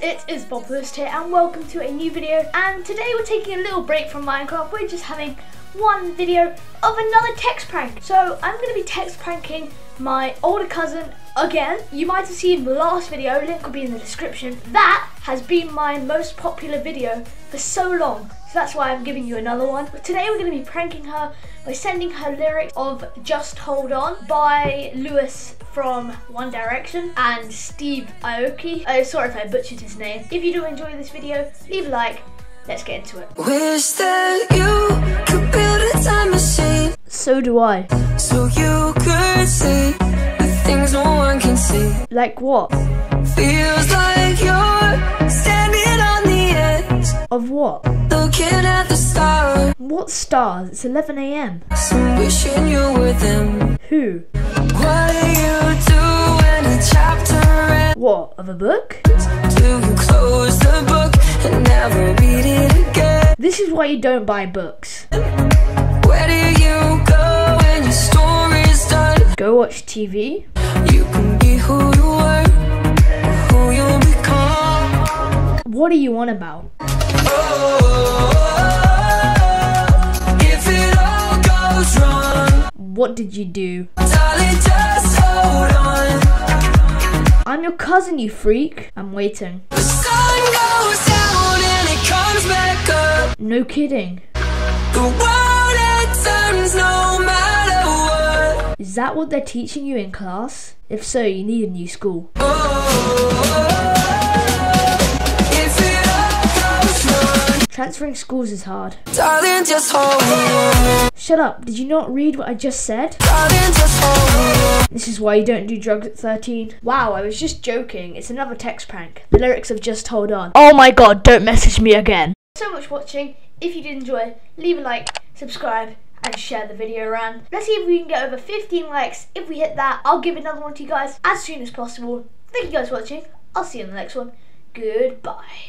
It is Bob Lewis here and welcome to a new video, and today we're taking a little break from Minecraft. We're just having one video of another text prank. So I'm going to be text pranking my older cousin again. You might have seen the last video, link will be in the description. That has been my most popular video for so long, so that's why I'm giving you another one. But today we're going to be pranking her by sending her lyrics of Just Hold On by Lewis from One Direction and Steve Aoki. Oh, sorry if I butchered his name. If you do enjoy this video, leave a like. Let's get into it. Wish that you could build a time machine. So do I. So you could see the things no one can see. Like what? Feels like you're standing on the edge. Of what? Looking at the stars. What stars? It's 11 AM. So wishing you were them. Who? What do you do when a chapter ends? What, of a book? Do you close the book and never read it again? This is why you don't buy books. Where do you go when your story's done? Go watch TV. You can be who you were, who you'll become. What are you on about? What did you do? Darling, just hold on. I'm your cousin, you freak. I'm waiting. The sun goes down and it comes back up. No kidding. The world it turns no matter what. Is that what they're teaching you in class? If so, you need a new school. If it all goes wrong. Transferring schools is hard. Darling, just hold on. Shut up, did you not read what I just said? This is why you don't do drugs at 13. Wow, I was just joking. It's another text prank. The lyrics of Just Hold On. Oh my god, don't message me again. So much for watching. If you did enjoy, leave a like, subscribe, and share the video around. Let's see if we can get over 15 likes. If we hit that, I'll give another one to you guys as soon as possible. Thank you guys for watching. I'll see you in the next one. Goodbye.